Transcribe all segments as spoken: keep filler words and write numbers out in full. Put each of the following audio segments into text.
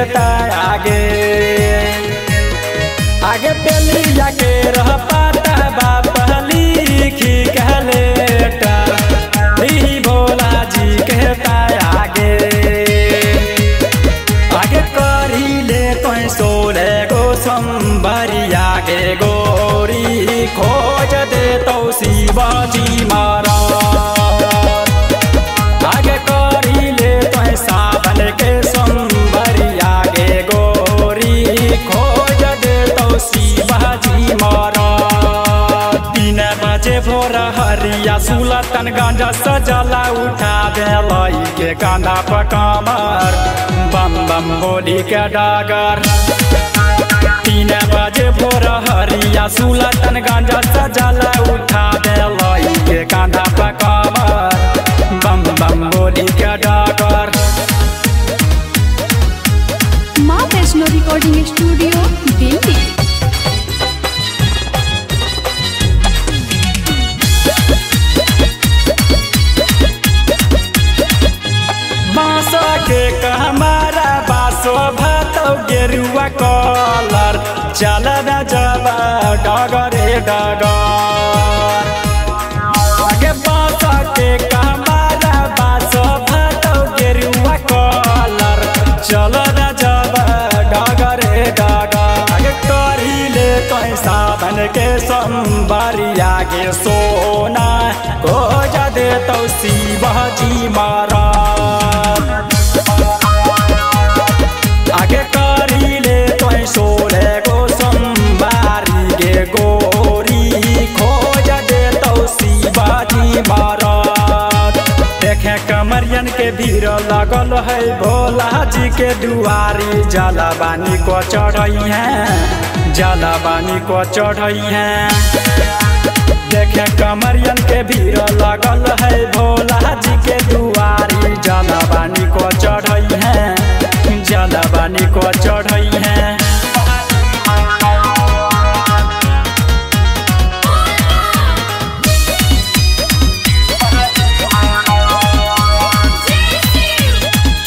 बेटा आगे आगे बेलिया के रह पाता बाप लिखी कहले भोला जी कहता आगे आगे करी ले तो सोले गो संबरी आगे गोरी खोज देतौ शिव जी महाराज। हरिया सुलतन गांजा सजला उठा देलई के कांधा पर कमर बम बम होली के डागर। तीन बजे भोर हरिया सुलतन गांजा सजला उठा देलई के कांधा पर कमर बम बम होली के डागर। माँ वैष्णो रिकॉर्डिंग स्टूडियो दिल्ली। के कहमारा बासो भात गेरुआ कलर चल न जब डगरे डगर आगे बास के कहमारा बासो भात गेरुआ कलर चल न जब डगरे डगर। आगे करी ले तो सावन के सोमवारी आगे सोना खोज देतौ शिव जी मारद। आगे करी ले तोय सोले गो सोमवारी गे गोरी खोज देतौ शिव जी मारद। देखे कमरियन के भीड़ लगल है भोला जी के दुआरी जलाबानी को चढ़ई है जलाबानी को चढ़ई है। देखे कमरियन के भीड़ लगल है भोला जी के दुआरी जलाबानी को चढ़ई है जलाबानी को चढ़ई है।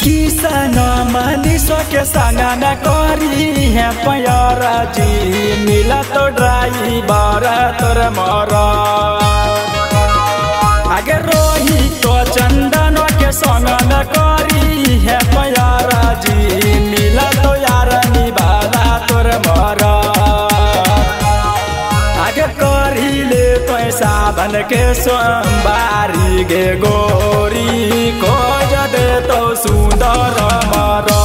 किसन मनीषो के संग न करी है प्यारा जी मिला तो ड्राइवर तोर मारा। आगे रोही तो चंदन के संग न करी है प्यारा जी मिला तो यार निभाला तोर मारा। आगे करी ले तो सावन के सोमवारी गे गोरी खोज देतौ सुंदर मारा।